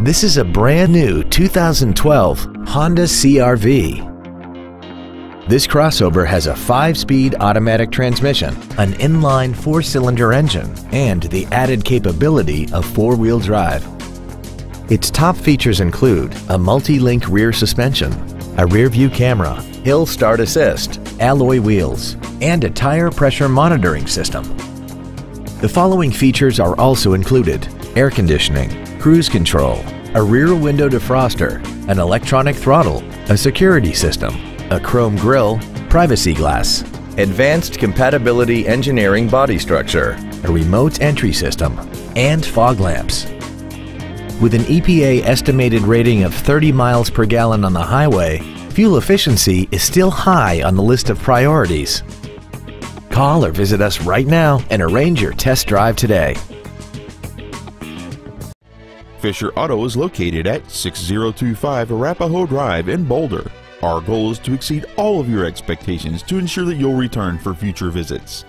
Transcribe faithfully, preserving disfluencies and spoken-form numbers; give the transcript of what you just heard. This is a brand new two thousand twelve Honda C R V. This crossover has a five-speed automatic transmission, an inline four-cylinder engine, and the added capability of four-wheel drive. Its top features include a multi-link rear suspension, a rear-view camera, hill start assist, alloy wheels, and a tire pressure monitoring system. The following features are also included: air conditioning, cruise control, a rear window defroster, an electronic throttle, a security system, a chrome grille, privacy glass, advanced compatibility engineering body structure, a remote entry system, and fog lamps. With an E P A estimated rating of thirty miles per gallon on the highway, fuel efficiency is still high on the list of priorities. Call or visit us right now and arrange your test drive today. Fisher Auto is located at six zero two five Arapahoe Drive in Boulder. Our goal is to exceed all of your expectations to ensure that you'll return for future visits.